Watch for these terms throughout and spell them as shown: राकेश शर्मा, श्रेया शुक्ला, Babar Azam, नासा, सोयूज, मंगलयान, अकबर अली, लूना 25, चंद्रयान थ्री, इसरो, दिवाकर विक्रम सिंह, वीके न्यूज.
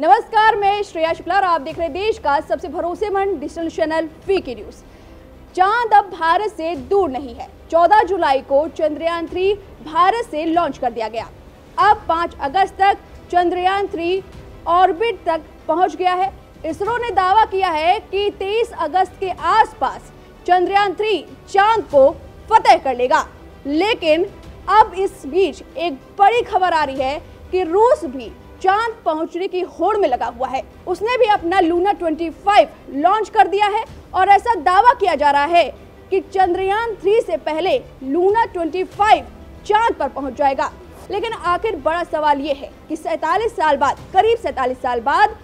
नमस्कार, मैं श्रेया शुक्ला और आप देख रहे हैं देश का सबसे भरोसेमंद डिजिटल चैनल वीके न्यूज। चांद अब भारत से दूर नहीं है। 14 जुलाई को चंद्रयान 3 भारत से लॉन्च कर दिया गया। अब 5 अगस्त तक चंद्रयान 3 ऑर्बिट तक पहुंच गया है। इसरो ने दावा किया है कि 23 अगस्त के आसपास चंद्रयान 3 चांद को फतेह कर लेगा। लेकिन अब इस बीच एक बड़ी खबर आ रही है कि रूस भी चांद पहुंचने की होड़ में लगा हुआ है। उसने भी अपना लूना 25 लॉन्च कर दिया है और ऐसा दावा किया जा रहा है कि चंद्रयान 3 से पहले लूना 25 चांद पर पहुंच जाएगा। लेकिन आखिर बड़ा सवाल ये है कि करीब 47 साल बाद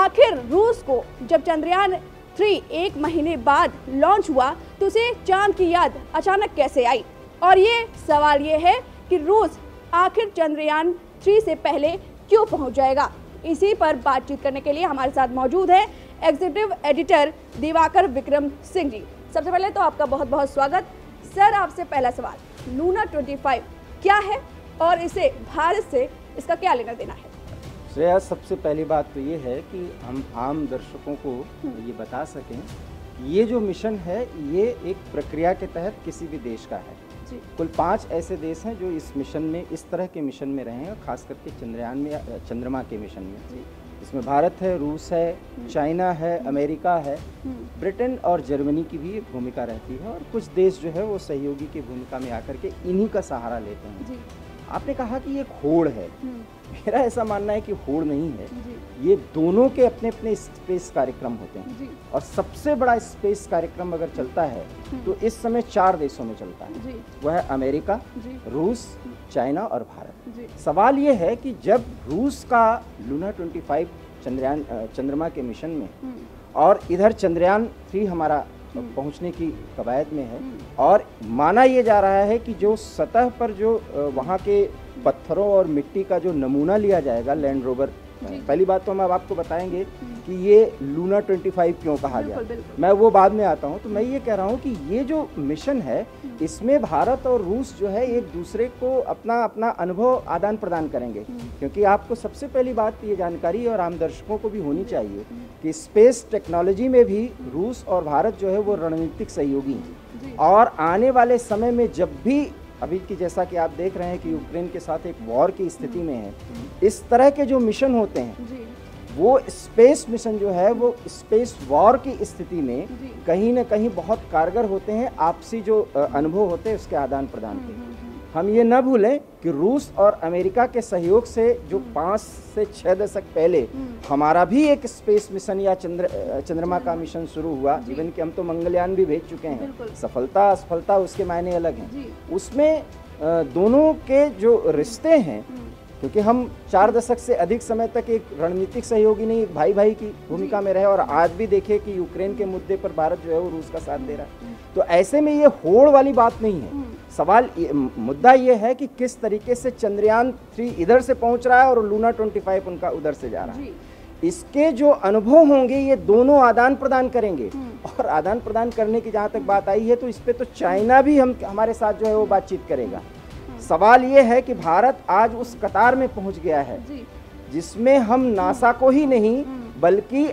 आखिर रूस को जब चंद्रयान 3 एक महीने बाद लॉन्च हुआ तो उसे चांद की याद अचानक कैसे आई। और ये सवाल ये है कि रूस आखिर चंद्रयान 3 से पहले क्यों पहुंच जाएगा। इसी पर बातचीत करने के लिए हमारे साथ मौजूद है एग्जीक्यूटिव एडिटर दिवाकर विक्रम सिंह जी। सबसे पहले तो आपका बहुत बहुत स्वागत। सर, आपसे पहला सवाल, लूना 25 क्या है और इसे भारत से इसका क्या लेना देना है? श्रेया, सबसे पहली बात तो ये है कि हम आम दर्शकों को ये बता सकें, ये जो मिशन है ये एक प्रक्रिया के तहत किसी भी देश का है। कुल 5 ऐसे देश हैं जो इस मिशन में, इस तरह के मिशन में रहे हैं, खास करके चंद्रयान में, चंद्रमा के मिशन में। इसमें भारत है, रूस है, चाइना है, अमेरिका है, ब्रिटेन और जर्मनी की भी भूमिका रहती है और कुछ देश जो है वो सहयोगी की भूमिका में आकर के इन्हीं का सहारा लेते हैं। आपने कहा कि ये होड़ है, मेरा ऐसा मानना है कि होड़ नहीं है। ये दोनों के अपने अपने स्पेस कार्यक्रम होते हैं और सबसे बड़ा स्पेस कार्यक्रम अगर चलता है तो इस समय 4 देशों में चलता है, वह है अमेरिका, रूस, चाइना और भारत। सवाल ये है कि जब रूस का लूना 25 चंद्रमा के मिशन में और इधर चंद्रयान 3 हमारा पहुंचने की कवायद में है और माना ये जा रहा है कि जो सतह पर जो वहाँ के पत्थरों और मिट्टी का जो नमूना लिया जाएगा लैंड रोवर, पहली बात तो हम अब आपको बताएंगे कि ये लूना 25 क्यों कहा गया, मैं वो बाद में आता हूँ। तो मैं ये कह रहा हूँ कि ये जो मिशन है इसमें भारत और रूस जो है एक दूसरे को अपना अपना अनुभव आदान प्रदान करेंगे, क्योंकि आपको सबसे पहली बात ये जानकारी और आम दर्शकों को भी होनी चाहिए कि स्पेस टेक्नोलॉजी में भी रूस और भारत जो है वो रणनीतिक सहयोगी हैं। और आने वाले समय में जब भी अभी की, जैसा कि आप देख रहे हैं कि यूक्रेन के साथ एक वॉर की स्थिति में है, इस तरह के जो मिशन होते हैं वो स्पेस मिशन जो है वो स्पेस वॉर की स्थिति में कहीं ना कहीं बहुत कारगर होते हैं। आपसी जो अनुभव होते हैं उसके आदान प्रदान के, हम ये न भूलें कि रूस और अमेरिका के सहयोग से जो 5 से 6 दशक पहले हमारा भी एक स्पेस मिशन या चंद्रमा का मिशन शुरू हुआ, इवन कि हम तो मंगलयान भी भेज चुके हैं। सफलता असफलता उसके मायने अलग हैं। उसमें दोनों के जो रिश्ते हैं, क्योंकि हम 4 दशक से अधिक समय तक एक रणनीतिक सहयोगी नहीं, भाई भाई की भूमिका में रहे और आज भी देखे कि यूक्रेन के मुद्दे पर भारत जो है वो रूस का साथ दे रहा है। तो ऐसे में ये होड़ वाली बात नहीं है। सवाल, मुद्दा ये है कि किस तरीके से चंद्रयान 3 इधर से पहुंच रहा है और लूना 25 उनका उधर से जा रहा है। इसके जो अनुभव होंगे ये दोनों आदान प्रदान करेंगे और आदान प्रदान करने की जहाँ तक बात आई है तो इस पर तो चाइना भी हमारे साथ जो है वो बातचीत करेगा। सवाल ये है कि भारत आज उस कतार में पहुंच गया है जिसमें हम नासा को ही नहीं बल्कि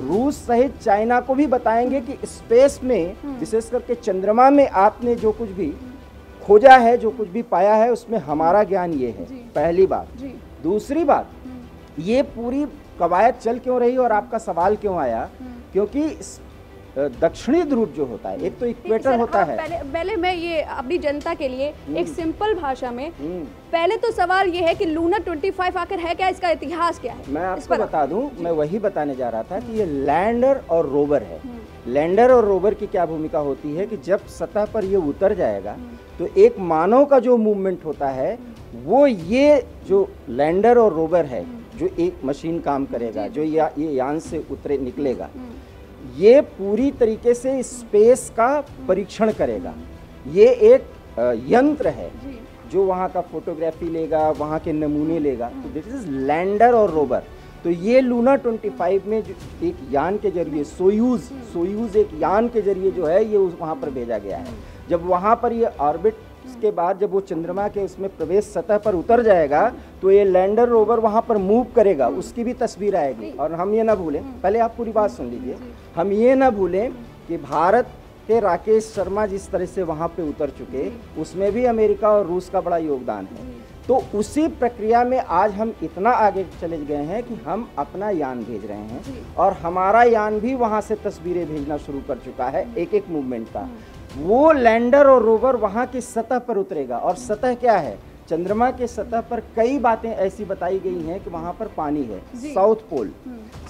रूस सहित चाइना को भी बताएंगे कि स्पेस में, विशेष करके चंद्रमा में आपने जो कुछ भी खोजा है, जो कुछ भी पाया है, उसमें हमारा ज्ञान ये है। पहली बात। दूसरी बात, ये पूरी कवायद चल क्यों रही और आपका सवाल क्यों आया, क्योंकि दक्षिणी ध्रुव जो होता है, एक तो इक्वेटर होता है। पहले मैं ये अपनी जनता के लिए एक सिंपल भाषा में, पहले तो सवाल ये है कि लूना 25 आखिर है क्या, इसका इतिहास क्या है? मैं आपको बता दूं, मैं वही बताने जा रहा था कि ये लैंडर और रोवर है। लैंडर और रोवर की क्या भूमिका होती है कि जब सतह पर ये उतर जाएगा तो एक मानव का जो मूवमेंट होता है वो, ये जो लैंडर और रोवर है जो एक मशीन काम करेगा, जो ये यान से उतरे निकलेगा, ये पूरी तरीके से स्पेस का परीक्षण करेगा। ये एक यंत्र है जो वहाँ का फोटोग्राफी लेगा, वहाँ के नमूने लेगा। तो दिस इज लैंडर और रोवर। तो ये लूना 25 में एक यान के जरिए, सोयूज एक यान के जरिए जो है ये वहाँ पर भेजा गया है। जब वहाँ पर ये ऑर्बिट उसके बाद जब वो चंद्रमा के उसमें प्रवेश सतह पर उतर जाएगा तो ये लैंडर रोवर वहाँ पर मूव करेगा, उसकी भी तस्वीर आएगी। और हम ये ना भूलें, पहले आप पूरी बात सुन लीजिए, हम ये ना भूलें कि भारत के राकेश शर्मा जिस तरह से वहाँ पे उतर चुके उसमें भी अमेरिका और रूस का बड़ा योगदान है। तो उसी प्रक्रिया में आज हम इतना आगे चले गए हैं कि हम अपना यान भेज रहे हैं और हमारा यान भी वहाँ से तस्वीरें भेजना शुरू कर चुका है एक एक मूवमेंट का। वो लैंडर और रोवर वहाँ की सतह पर उतरेगा और सतह क्या है, चंद्रमा के सतह पर कई बातें ऐसी बताई गई हैं कि वहाँ पर पानी है। साउथ पोल,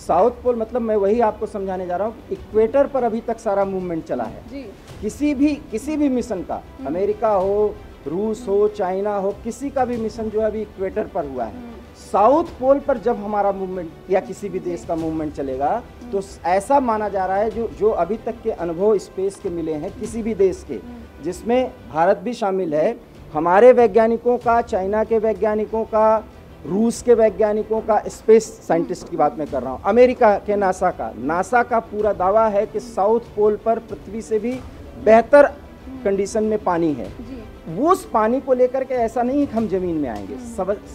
साउथ पोल मतलब मैं वही आपको समझाने जा रहा हूँ, इक्वेटर पर अभी तक सारा मूवमेंट चला है किसी भी मिशन का, अमेरिका हो, रूस हो, चाइना हो, किसी का भी मिशन जो अभी इक्वेटर पर हुआ है। साउथ पोल पर जब हमारा मूवमेंट या किसी भी देश का मूवमेंट चलेगा तो ऐसा माना जा रहा है जो अभी तक के अनुभव स्पेस के मिले हैं किसी भी देश के, जिसमें भारत भी शामिल है, हमारे वैज्ञानिकों का, चाइना के वैज्ञानिकों का, रूस के वैज्ञानिकों का, स्पेस साइंटिस्ट की बात मैं कर रहा हूँ, अमेरिका के नासा का पूरा दावा है कि साउथ पोल पर पृथ्वी से भी बेहतर कंडीशन में पानी है। उस पानी को लेकर के ऐसा नहीं कि हम जमीन में आएंगे।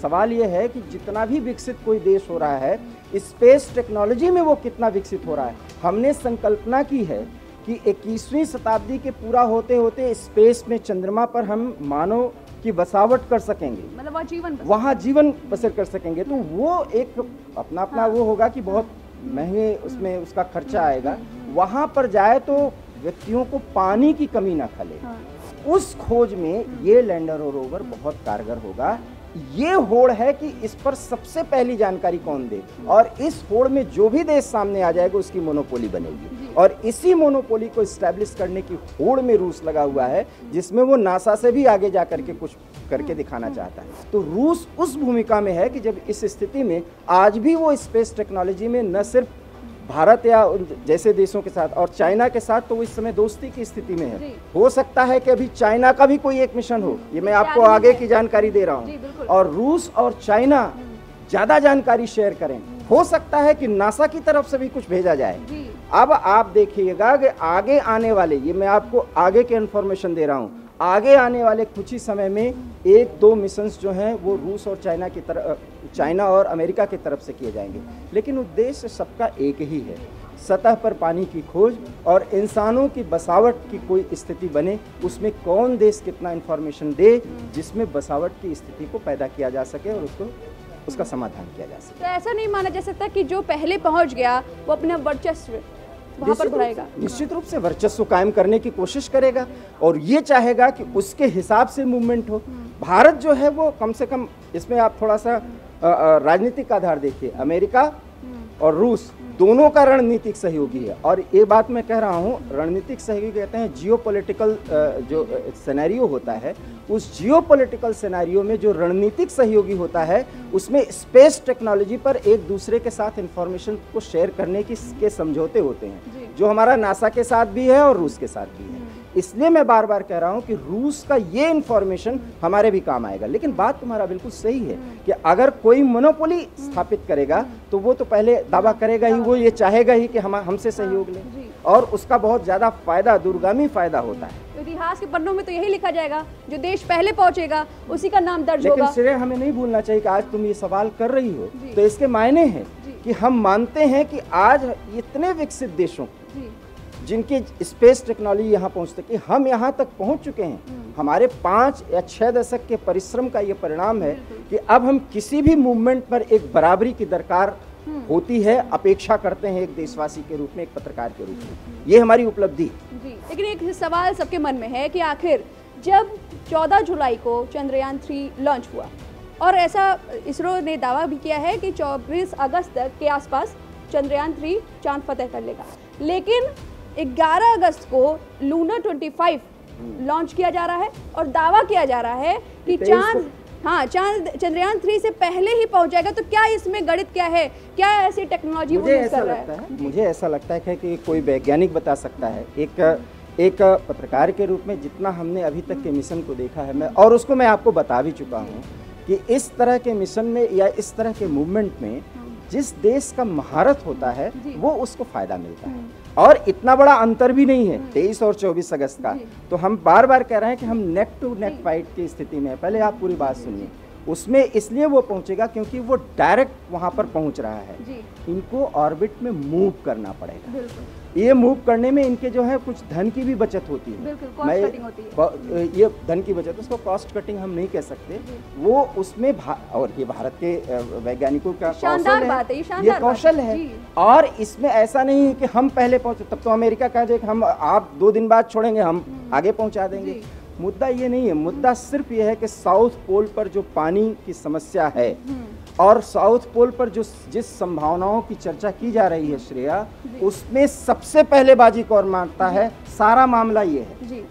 सवाल यह है कि जितना भी विकसित कोई देश हो रहा है स्पेस टेक्नोलॉजी में वो कितना विकसित हो रहा है। हमने संकल्पना की है कि 21वीं शताब्दी के पूरा होते होते स्पेस में चंद्रमा पर हम मानव की बसावट कर सकेंगे, मतलब वहाँ जीवन बसर कर सकेंगे। तो वो एक अपना हाँ। वो होगा कि बहुत महंगे उसमें उसका खर्चा आएगा, वहाँ पर जाए तो व्यक्तियों को पानी की कमी ना खले। उस खोज में ये लैंडर और रोवर बहुत कारगर होगा। ये होड़ है कि इस पर सबसे पहली जानकारी कौन दे, और इस होड़ में जो भी देश सामने आ जाएगा उसकी मोनोपोली बनेगी, और इसी मोनोपोली को इस्टेब्लिश करने की होड़ में रूस लगा हुआ है, जिसमें वो नासा से भी आगे जा करके कुछ करके दिखाना चाहता है। तो रूस उस भूमिका में है कि जब इस स्थिति में आज भी वो स्पेस टेक्नोलॉजी में न सिर्फ भारत या जैसे देशों के साथ और चाइना के साथ तो इस समय दोस्ती की स्थिति में है। हो सकता है कि अभी चाइना का भी कोई एक मिशन हो, ये मैं आपको आगे की जानकारी दे रहा हूँ, और रूस और चाइना ज़्यादा जानकारी शेयर करें। हो सकता है कि नासा की तरफ से भी कुछ भेजा जाए। अब आप देखिएगा कि आगे आने वाले, ये मैं आपको आगे के इन्फॉर्मेशन दे रहा हूँ, आगे आने वाले कुछ ही समय में 1-2 मिशंस जो हैं वो रूस और चाइना की तरफ, चाइना और अमेरिका की तरफ से किए जाएंगे, लेकिन उद्देश्य सबका एक ही है, सतह पर पानी की खोज और इंसानों की बसावट की कोई स्थिति बने। उसमें कौन देश कितना इन्फॉर्मेशन दे जिसमें बसावट की स्थिति को पैदा किया जा सके और उसका समाधान किया जा सके। तो ऐसा नहीं माना जा सकता कि जो पहले पहुँच गया वो अपना वर्चस्व वहाँ पर बढ़ाएगा, निश्चित रूप से वर्चस्व कायम करने की कोशिश करेगा और ये चाहेगा कि उसके हिसाब से मूवमेंट हो। भारत जो है वो कम से कम, इसमें आप थोड़ा सा राजनीतिक आधार देखिए, अमेरिका और रूस दोनों का रणनीतिक सहयोगी है, और ये बात मैं कह रहा हूँ रणनीतिक सहयोगी कहते हैं, जियोपॉलिटिकल जो सिनेरियो होता है, उस जियोपॉलिटिकल सिनेरियो में जो रणनीतिक सहयोगी होता है उसमें स्पेस टेक्नोलॉजी पर एक दूसरे के साथ इंफॉर्मेशन को शेयर करने के समझौते होते हैं, जो हमारा नासा के साथ भी है और रूस के साथ भी है। इसलिए मैं बार बार कह रहा हूँ कि रूस का ये इन्फॉर्मेशन हमारे भी काम आएगा। लेकिन बात तुम्हारा बिल्कुल सही है कि अगर कोई मोनोपोली स्थापित करेगा तो वो तो पहले दावा करेगा ही, वो ये चाहेगा ही कि हम हमसे सहयोग लें, और उसका बहुत ज़्यादा फायदा, दूरगामी फायदा होता है। इतिहास के पन्नों में तो यही लिखा जाएगा, जो देश पहले पहुंचेगा उसी का नाम दर्ज होगा। लेकिन श्रेया, हमें नहीं भूलना चाहिए कि आज तुम ये सवाल कर रही हो तो इसके मायने हैं कि हम मानते हैं कि आज इतने विकसित देशों जिनकी स्पेस टेक्नोलॉजी यहाँ पहुँच सके, हम यहाँ तक पहुँच चुके हैं। हमारे 5 या 6 दशक के परिश्रम का ये परिणाम है कि अब हम किसी भी मूवमेंट पर एक बराबरी की दरकार होती है, अपेक्षा करते हैं एक देशवासी के रूप में, एक पत्रकार के रूप में, ये हमारी उपलब्धि। लेकिन एक सवाल सबके मन में है कि आखिर जब 14 जुलाई को चंद्रयान 3 लॉन्च हुआ, और ऐसा इसरो ने दावा भी किया है कि 24 अगस्त तक के आसपास चंद्रयान 3 चांद फतेह कर लेगा, लेकिन 11 अगस्त को लूना 25 लॉन्च किया जा रहा है और दावा किया जा रहा है कि चांद चंद्रयान 3 से पहले ही पहुंच जाएगा। तो क्या इसमें गणित क्या है, क्या ऐसी टेक्नोलॉजी वो यूज कर रहा है? मुझे ऐसा लगता है कि कोई वैज्ञानिक बता सकता है। एक पत्रकार के रूप में जितना हमने अभी तक के मिशन को देखा है, मैं और उसको मैं आपको बता भी चुका हूँ कि इस तरह के मिशन में या इस तरह के मूवमेंट में जिस देश का महारत होता है वो उसको फायदा मिलता है, और इतना बड़ा अंतर भी नहीं है 23 और 24 अगस्त का। तो हम बार बार कह रहे हैं कि हम नेक टू नेक फाइट की स्थिति में है। पहले आप पूरी बात सुनिए। उसमें इसलिए वो पहुंचेगा क्योंकि वो डायरेक्ट वहां पर पहुंच रहा है, इनको ऑर्बिट में मूव करना पड़ेगा। ये मूव करने में इनके जो है कुछ धन की भी बचत होती है, ये धन की बचत, उसको कॉस्ट कटिंग हम नहीं कह सकते। वो उसमें और ये भारत के वैज्ञानिकों का कौशल है, ये कौशल है। और इसमें ऐसा नहीं है कि हम पहले पहुंचे तब तो अमेरिका कहा जाए कि हम आप 2 दिन बाद छोड़ेंगे, हम आगे पहुँचा देंगे। मुद्दा ये नहीं है, मुद्दा सिर्फ ये है कि साउथ पोल पर जो पानी की समस्या है और साउथ पोल पर जो जिस संभावनाओं की चर्चा की जा रही है श्रेया, उसमें सबसे पहले बाजी कौन मारता है, सारा मामला ये है। जी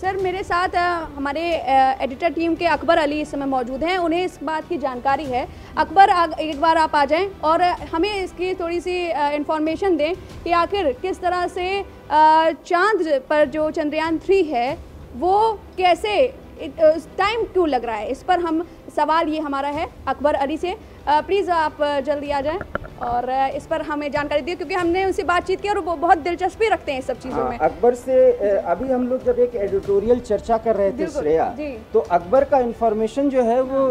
सर, मेरे साथ हमारे एडिटर टीम के अकबर अली इस समय मौजूद हैं, उन्हें इस बात की जानकारी है। अकबर, एक बार आप आ जाएं और हमें इसकी थोड़ी सी इंफॉर्मेशन दें कि आखिर किस तरह से चांद पर जो चंद्रयान 3 है वो कैसे, टाइम क्यों लग रहा है, इस पर हम सवाल ये हमारा है अकबर अली से। प्लीज़ आप जल्दी आ जाएं और इस पर हमें जानकारी दिए, क्योंकि हमने उनसे बातचीत की और वो बहुत दिलचस्पी रखते हैं सब चीज़ों में। अकबर से अभी हम लोग जब एक एडिटोरियल चर्चा कर रहे थे श्रेया, तो अकबर का इन्फॉर्मेशन जो है वो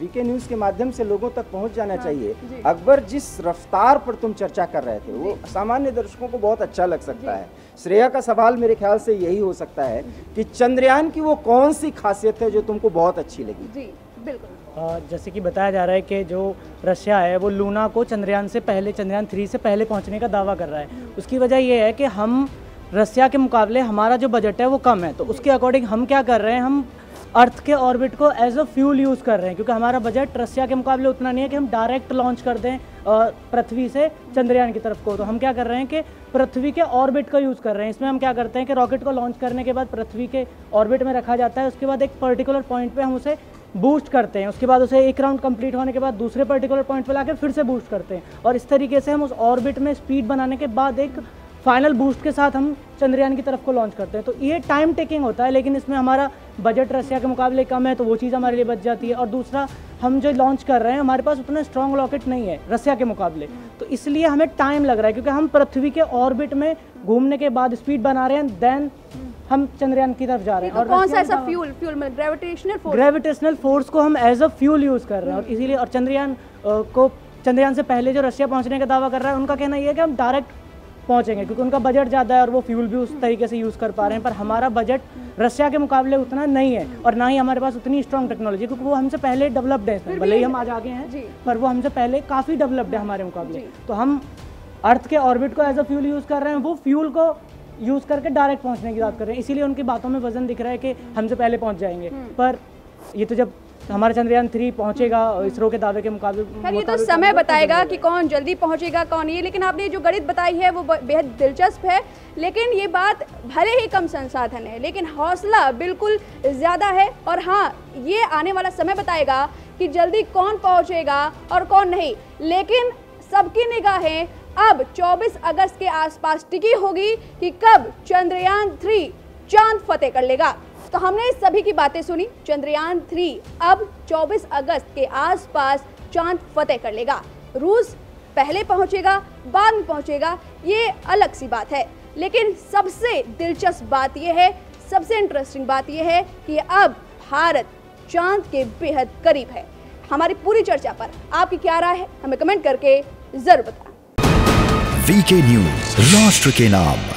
वीके न्यूज़ के माध्यम से लोगों तक पहुंच जाना चाहिए। अकबर जिस रफ्तार पर तुम चर्चा कर रहे थे वो सामान्य दर्शकों को बहुत अच्छा लग सकता है। श्रेया का सवाल मेरे ख्याल से यही हो सकता है कि चंद्रयान की वो कौन सी खासियत है जो तुमको बहुत अच्छी लगी। जी बिल्कुल, जैसे कि बताया जा रहा है कि जो रशिया है वो लूना को चंद्रयान 3 से पहले पहुंचने का दावा कर रहा है। उसकी वजह ये है कि हम रशिया के मुकाबले हमारा जो बजट है वो कम है, तो उसके अकॉर्डिंग हम क्या कर रहे हैं, हम अर्थ के ऑर्बिट को एज अ फ्यूल यूज़ कर रहे हैं, क्योंकि हमारा बजट रशिया के मुकाबले उतना नहीं है कि हम डायरेक्ट लॉन्च कर दें पृथ्वी से चंद्रयान की तरफ को। तो हम क्या कर रहे हैं कि पृथ्वी के ऑर्बिट का यूज़ कर रहे हैं। इसमें हम क्या करते हैं कि रॉकेट को लॉन्च करने के बाद पृथ्वी के ऑर्बिट में रखा जाता है, उसके बाद एक पर्टिकुलर पॉइंट पर हम उसे बूस्ट करते हैं, उसके बाद उसे एक राउंड कंप्लीट होने के बाद दूसरे पर्टिकुलर पॉइंट पर लाकर फिर से बूस्ट करते हैं, और इस तरीके से हम उस ऑर्बिट में स्पीड बनाने के बाद एक फाइनल बूस्ट के साथ हम चंद्रयान की तरफ को लॉन्च करते हैं। तो ये टाइम टेकिंग होता है, लेकिन इसमें हमारा बजट रशिया के मुकाबले कम है, तो वो चीज़ हमारे लिए बच जाती है। और दूसरा, हम जो लॉन्च कर रहे हैं हमारे पास उतना स्ट्रॉन्ग रॉकेट नहीं है रशिया के मुकाबले, तो इसलिए हमें टाइम लग रहा है, क्योंकि हम पृथ्वी के ऑर्बिट में घूमने के बाद स्पीड बना रहे हैं, देन हम चंद्रयान की तरफ जा रहे हैं। और कौन सा ऐसा फ्यूल में ग्रेविटेशनल फोर्स को हम एज अ फ्यूल यूज़ कर रहे हैं, और इसीलिए। और चंद्रयान से पहले जो रशिया पहुंचने का दावा कर रहा है, उनका कहना यह है कि हम डायरेक्ट पहुंचेंगे, क्योंकि उनका बजट ज़्यादा है और वो फ्यूल भी उस तरीके से यूज़ कर पा रहे हैं। पर हमारा बजट रशिया के मुकाबले उतना नहीं है, और ना ही हमारे पास उतनी स्ट्रॉन्ग टेक्नोलॉजी, क्योंकि वो हमसे पहले डेवलप्ड है, भले ही हम आज आगे हैं पर वो हमसे पहले काफ़ी डेवलप्ड है हमारे मुकाबले। तो हम अर्थ के ऑर्बिट को एज अ फ्यूल यूज़ कर रहे हैं, वो फ्यूल को यूज़ करके डायरेक्ट पहुंचने की बात कर रहे हैं, इसीलिए उनकी बातों में वजन दिख रहा है कि हमसे पहले पहुंच जाएंगे। पर ये तो जब हमारा चंद्रयान 3 पहुंचेगा इसरो के दावे के मुकाबले, ये तो समय बताएगा कि कौन जल्दी पहुंचेगा कौन ये। लेकिन आपने जो गणित बताई है वो बेहद दिलचस्प है, लेकिन ये बात, भले ही कम संसाधन है लेकिन हौसला बिल्कुल ज़्यादा है। और हाँ, ये आने वाला समय बताएगा कि जल्दी कौन पहुँचेगा और कौन नहीं, लेकिन सबकी निगाहें अब 24 अगस्त के आसपास टिकी होगी कि कब चंद्रयान 3 चांद फतेह कर लेगा। तो हमने सभी की बातें सुनी, चंद्रयान 3 अब 24 अगस्त के आसपास चांद फतेह कर लेगा। रूस पहले पहुंचेगा बाद में पहुंचेगा ये अलग सी बात है, लेकिन सबसे दिलचस्प बात यह है, सबसे इंटरेस्टिंग बात यह है कि अब भारत चांद के बेहद करीब है। हमारी पूरी चर्चा पर आपकी क्या राय है, हमें कमेंट करके जरूर बताएं। VK News, राष्ट्र के नाम।